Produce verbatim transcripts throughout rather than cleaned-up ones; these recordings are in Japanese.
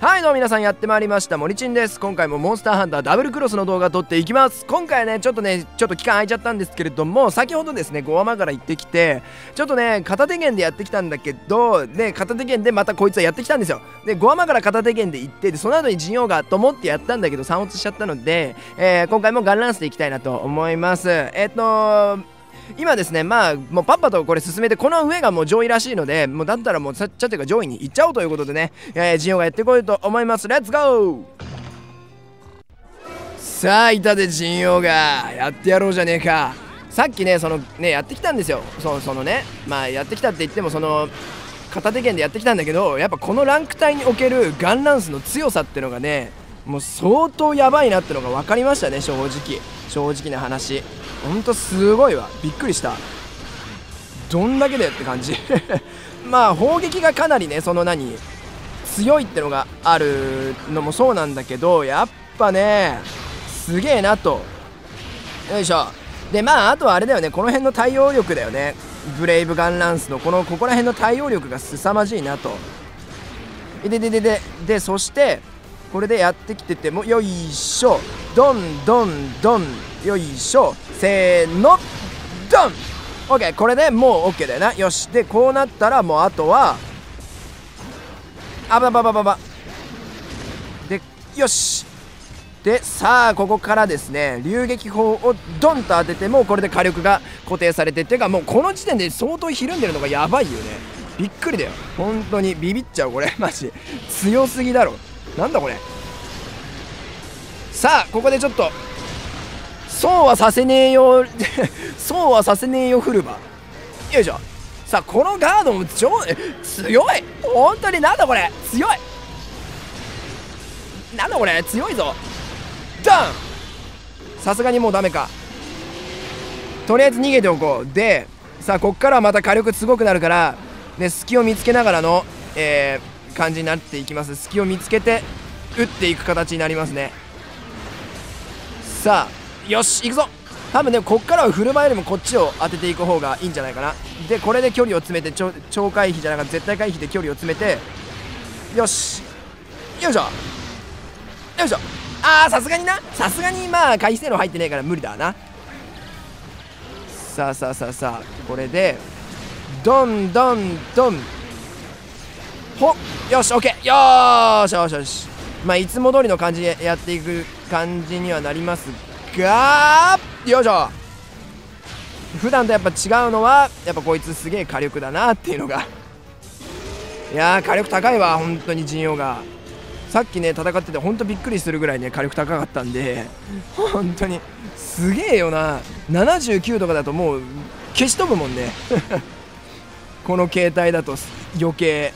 はいどうも皆さん、やってまいりました、もりちんです。今回もモンスターハンターダブルクロスの動画撮っていきます。今回ねちょっとねちょっと期間空いちゃったんですけれども、先ほどですねごわまから行ってきて、ちょっとね片手剣でやってきたんだけど、で片手剣でまたこいつはやってきたんですよ。でごわまから片手剣で行って、でその後に陣容がと思ってやったんだけど散落しちゃったので、えー、今回もガンランスでいきたいなと思います。えっと今ですね、まあもうパッパとこれ進めて、この上がもう上位らしいので、もうだったらもうさっちゃというか上位に行っちゃおうということでね、えー、陣容がやってこようと思います。レッツゴー。さあいたで陣容がやってやろうじゃねえか。さっきねそのねやってきたんですよ。そ、そのねまあやってきたって言ってもその片手剣でやってきたんだけど、やっぱこのランク帯におけるガンランスの強さっていうのがね、もう相当やばいなってのが分かりましたね。正直正直な話、ほんとすごいわ。びっくりした。どんだけだよって感じまあ砲撃がかなりねその何強いってのがあるのもそうなんだけど、やっぱねすげえなと。よいしょ。でまああとはあれだよね、この辺の対応力だよね。ブレイブガンランスのこのここら辺の対応力が凄まじいなと。でででででそしてこれでやってきてても、よいしょ、どんどんどん、よいしょ、せーのドン。 OK、 これでもう OK だよな。よし。でこうなったらもうあとはあばばばばばで、よし。でさあここからですね流撃砲をドンと当てて、もうこれで火力が固定されてっていうか、もうこの時点で相当ひるんでるのがやばいよね。びっくりだよ本当に。ビビっちゃうこれマジ強すぎだろ。なんだこれ。さあここでちょっとそうはさせねえよそうはさせねえよフルバ。よいしょ。さあこのガードも超強い。本当になんだこれ強い。なんだこれ強いぞ。ダン。さすがにもうダメか。とりあえず逃げておこう。でさあこっからはまた火力すごくなるから、ね、隙を見つけながらのえー感じになっていきます。隙を見つけて打っていく形になりますね。さあよし行くぞ。多分ねこっからは振る舞いよりもこっちを当てていく方がいいんじゃないかな。でこれで距離を詰めてちょ超回避じゃなくて絶対回避で距離を詰めて、よしよいしょよいしょ。あーさすがになさすがにまあ回避性能入ってねえから無理だな。さあさあさあさあこれでどんどんどんほよし OK よーしよしよし。まあいつも通りの感じでやっていく感じにはなりますが、よいしょ。普段とやっぱ違うのはやっぱこいつすげえ火力だなっていうのがいやー火力高いわ本当に。陣容がさっきね戦っててほんとびっくりするぐらいね火力高かったんで、本当にすげえよな。ななじゅうきゅうとかだともう消し飛ぶもんねこの携帯だと余計。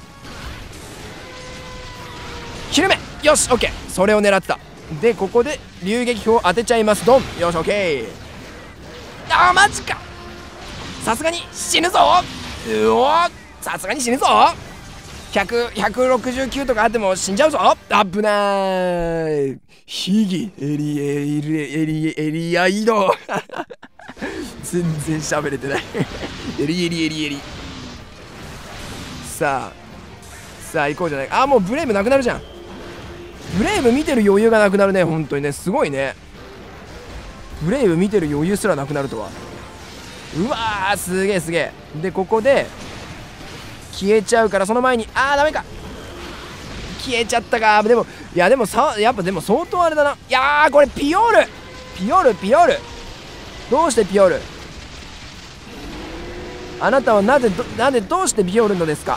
昼目よし OK。 それを狙った。でここで流撃砲を当てちゃいます。ドン。よし OK。 あーマジか。さすがに死ぬぞ。うおさすがに死ぬぞ。ひゃく、ひゃくろくじゅうきゅうとかあっても死んじゃうぞ。危ないヒギエリエリエリエリアイド全然喋れてないエリエリエリエリ。さあさあ行こうじゃない。あーもうブレイブなくなるじゃん。ブレイブ見てる余裕がなくなるね本当にね。すごいねブレイブ見てる余裕すらなくなるとは。うわーすげえすげえ。でここで消えちゃうからその前にあーダメか消えちゃったか。でもいやでもさやっぱでも相当あれだな。いやーこれピオールピオールピオールどうしてピオールあなたはなぜどなぜどうしてピオールのですか。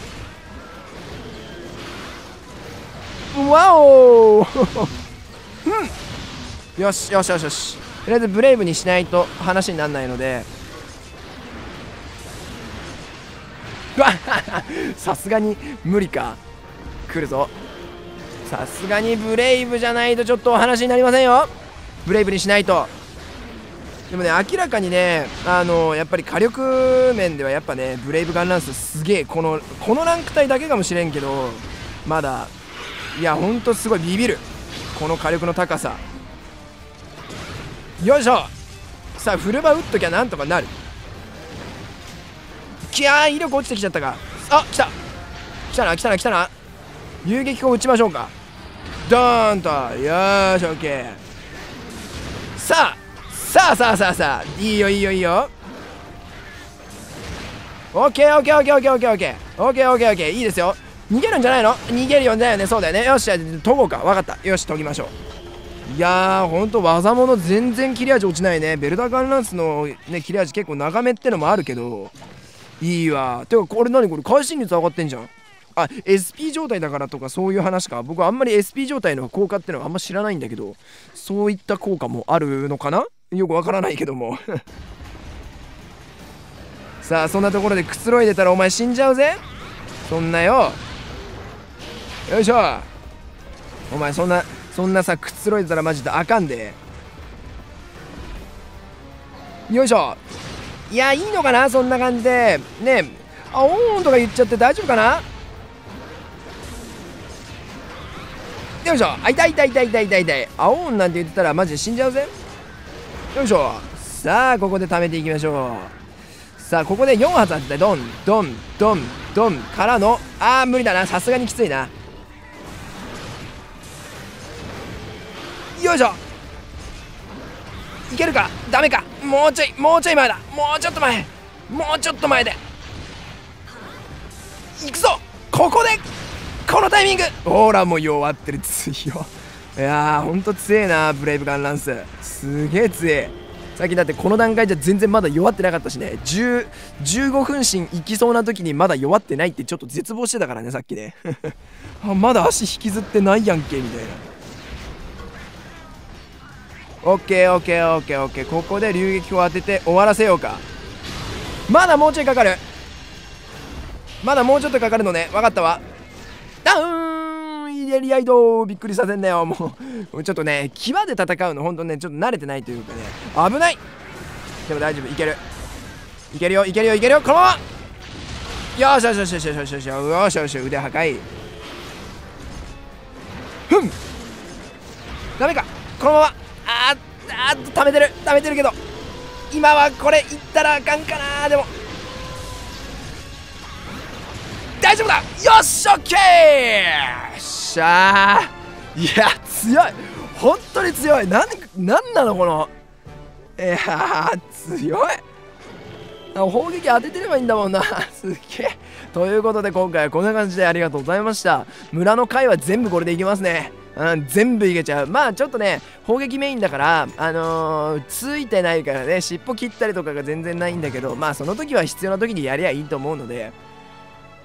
わおうんよしよしよしよし。とりあえずブレイブにしないと話にならないので、うわさすがに無理か。来るぞ。さすがにブレイブじゃないとちょっとお話になりませんよ。ブレイブにしないと。でもね明らかにねあのやっぱり火力面ではやっぱねブレイブガンランスすげえこのこのランク帯だけかもしれんけど、まだいやほんとすごいビビるこの火力の高さ。よいしょ。さあフルバ打っときゃなんとかなる。きゃー威力落ちてきちゃったか。あ来た来たな来たな来たな。遊撃砲打ちましょうか。ドーンと、よーし、オッケー。さあさあさあさあさあ、いいよいいよいいよ。オッケーオッケーオッケーオッケーオッケーオッケーオッケーオッケーオッケー、いいですよ。逃げるんじゃないの？逃げるよんだよね。そうだよね。よし、じゃあ研ごうか。わかった。よし、研ぎましょう。いやー、ほんと技物全然切れ味落ちないね。ベルダーガンランスの、ね、切れ味結構長めってのもあるけど、いいわ。てか、これ何これ、会心率上がってんじゃん。あ、エスピー 状態だからとかそういう話か。僕あんまり エスピー 状態の効果ってのはあんま知らないんだけど、そういった効果もあるのかな？よくわからないけども。さあ、そんなところでくつろいでたらお前死んじゃうぜ。そんなよ。よいしょ、お前そんなそんなさくつろいでたらマジであかんで。よいしょ。いや、いいのかなそんな感じでね。あ、おーんとか言っちゃって大丈夫かな。よいしょ。あ、痛い痛い痛い痛い痛い痛い。あおーんなんて言ってたらマジで死んじゃうぜ。よいしょ。さあ、ここで貯めていきましょう。さあ、ここでよん発当てて、ドンドンドンドンからの、あー無理だな、さすがにきついな。よいしょ。いけるか、ダメか。もうちょいもうちょい前だ。もうちょっと前、もうちょっと前でいくぞ。ここでこのタイミング、ほらもう弱ってる。強いやー、ほんと強えなブレイブガンランス。すげえ強え。さっきだってこの段階じゃ全然まだ弱ってなかったしね。じゅう、じゅうごふんしんいきそうな時にまだ弱ってないってちょっと絶望してたからね、さっきね。あ、まだ足引きずってないやんけみたいな。オッケーオッケーオッケーオッケー。ここで流撃砲当てて終わらせようか。まだもうちょいかかる。まだもうちょっとかかるのね。わかったわ。ダウンイデリアイド、びっくりさせんなよ。もうちょっとね、際で戦うのほんとね、ちょっと慣れてないというかね。危ない。でも大丈夫、いけるいけるよいけるよいけるよ。このまま、よしよしよしよしよしよしよしよし、腕破壊。ふん、ダメか。このまま、あーあーっと溜めてる溜めてるけど、今はこれいったらあかんかな。でも大丈夫だ。よし、オッケー。よっしゃー。いや強い、本当に強い。なんなんなのこの、いやー強い。砲撃当ててればいいんだもんな。すげえ。ということで今回はこんな感じでありがとうございました。村の会は全部これでいきますね。うん、全部いけちゃう。まあちょっとね、砲撃メインだから、あのー、ついてないからね、尻尾切ったりとかが全然ないんだけど、まあその時は必要な時にやりゃいいと思うので、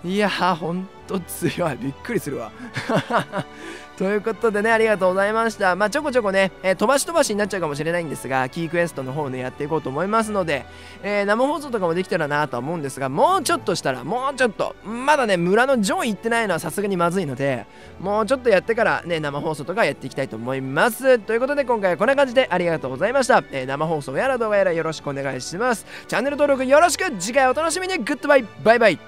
いやー、ほんと強い。びっくりするわ。ということでね、ありがとうございました。まあちょこちょこね、えー、飛ばし飛ばしになっちゃうかもしれないんですが、キークエストの方ね、やっていこうと思いますので、えー、生放送とかもできたらなとは思うんですが、もうちょっとしたら、もうちょっと、まだね、村の上位行ってないのはさすがにまずいので、もうちょっとやってからね、生放送とかやっていきたいと思います。ということで、今回はこんな感じでありがとうございました。えー、生放送やら動画やらよろしくお願いします。チャンネル登録よろしく。次回お楽しみに。グッドバイ、バイバイ。